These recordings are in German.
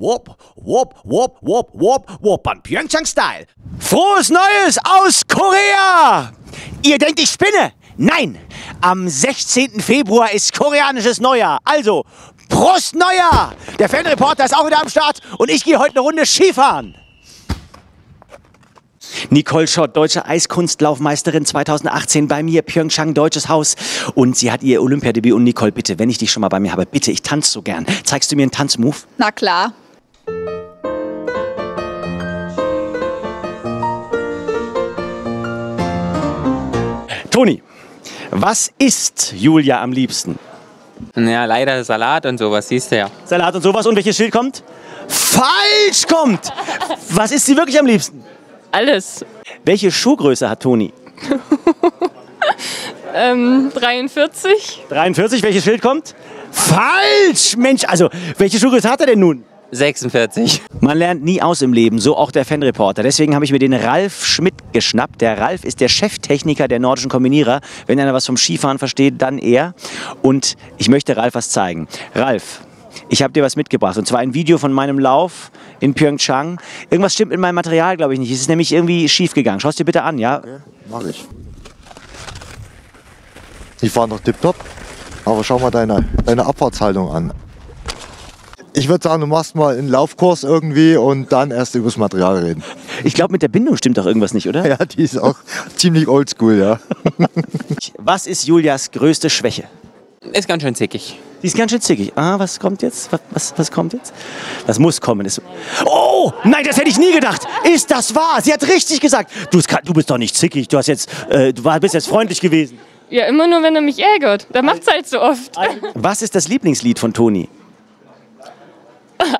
Wop, wop, wop, wop, wop, wop, beim PyeongChang-Style. Frohes Neues aus Korea! Ihr denkt, ich spinne? Nein, am 16. Februar ist koreanisches Neujahr. Also, Prost Neujahr! Der Fanreporter ist auch wieder am Start und ich gehe heute eine Runde Skifahren. Nicole Schott, deutsche Eiskunstlaufmeisterin 2018 bei mir, PyeongChang, deutsches Haus. Und sie hat ihr Olympiadebüt. Und Nicole, bitte, wenn ich dich schon mal bei mir habe, bitte, ich tanze so gern. Zeigst du mir einen Tanzmove? Na klar. Toni, was isst Julia am liebsten? Ja, leider Salat und sowas, siehst du ja. Salat und sowas, und welches Schild kommt? Falsch kommt! Was isst sie wirklich am liebsten? Alles. Welche Schuhgröße hat Toni? 43. 43, welches Schild kommt? Falsch! Mensch, also, welche Schuhgröße hat er denn nun? 46. Man lernt nie aus im Leben, so auch der Fanreporter. Deswegen habe ich mir den Ralf Schmidt geschnappt. Der Ralf ist der Cheftechniker der Nordischen Kombinierer. Wenn einer was vom Skifahren versteht, dann er. Und ich möchte Ralf was zeigen. Ralf, ich habe dir was mitgebracht, und zwar ein Video von meinem Lauf in PyeongChang. Irgendwas stimmt mit meinem Material, glaube ich, nicht. Es ist nämlich irgendwie schief gegangen. Schau es dir bitte an, ja? Okay, mach ich. Ich fahre noch tipptopp, aber schau mal deine Abfahrtshaltung an. Ich würde sagen, du machst mal einen Laufkurs irgendwie und dann erst über das Material reden. Ich glaube, mit der Bindung stimmt doch irgendwas nicht, oder? Ja, die ist auch ziemlich oldschool, ja. Was ist Julias größte Schwäche? Ist ganz schön zickig. Die ist ganz schön zickig. Ah, was kommt jetzt? Was kommt jetzt? Was muss kommen? Oh, nein, das hätte ich nie gedacht. Ist das wahr? Sie hat richtig gesagt. Du bist doch nicht zickig. Du hast jetzt, du bist jetzt freundlich gewesen. Ja, immer nur, wenn er mich ärgert. Da macht's halt so oft. Was ist das Lieblingslied von Toni?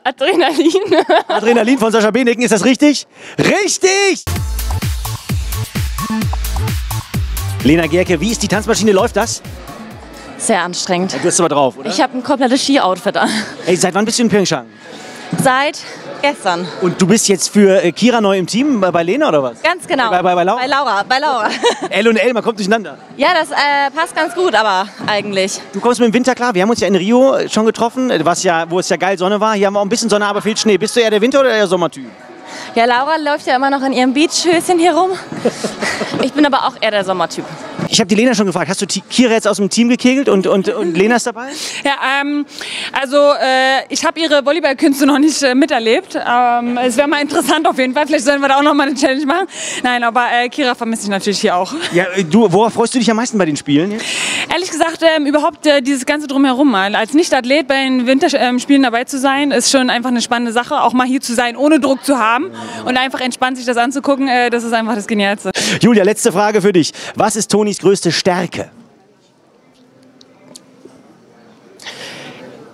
Adrenalin. Adrenalin von Sascha Benecken. Ist das richtig? Richtig! Lena Gercke, wie ist die Tanzmaschine? Läuft das? Sehr anstrengend. Du bist aber drauf, oder? Ich habe ein komplettes Ski-Outfit an. Ey, seit wann bist du in PyeongChang? Seit gestern. Und du bist jetzt für Kira neu im Team bei Lena, oder was? Ganz genau. Bei Laura? Bei Laura, bei Laura. L und L, man kommt durcheinander. Ja, das passt ganz gut, aber eigentlich. Du kommst mit dem Winter klar. Wir haben uns ja in Rio schon getroffen, was ja, wo es ja geil Sonne war. Hier haben wir auch ein bisschen Sonne, aber viel Schnee. Bist du eher der Winter- oder eher Sommertyp? Ja, Laura läuft ja immer noch in ihrem Beachhöschen hier rum. Ich bin aber auch eher der Sommertyp. Ich habe die Lena schon gefragt, hast du Kira jetzt aus dem Team gekegelt und Lena ist dabei? Ja, ich habe ihre Volleyballkünste noch nicht miterlebt. Es wäre mal interessant auf jeden Fall, vielleicht sollen wir da auch noch mal eine Challenge machen. Nein, aber Kira vermisse ich natürlich hier auch. Ja, du, worauf freust du dich am meisten bei den Spielen? Jetzt? Ehrlich gesagt, überhaupt dieses ganze Drumherum. Als Nicht-Athlet bei den Winterspielen dabei zu sein, ist schon einfach eine spannende Sache. Auch mal hier zu sein, ohne Druck zu haben und einfach entspannt sich das anzugucken, das ist einfach das Genialste. Julia, letzte Frage für dich. Was ist Tonis größte Stärke?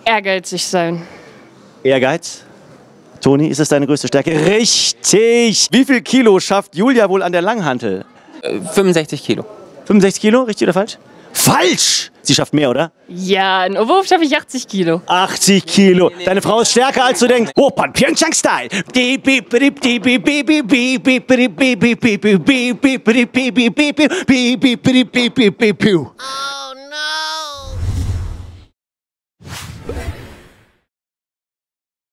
Ehrgeizig sein. Ehrgeiz? Toni, ist das deine größte Stärke? Richtig! Wie viel Kilo schafft Julia wohl an der Langhantel? 65 Kilo. 65 Kilo? Richtig oder falsch? Falsch! Sie schafft mehr, oder? Ja, in Wurf schaffe ich 80 Kilo. 80 Kilo. Deine Frau ist stärker, als du denkst. Opa, PyeongChang-Style. Oh, no.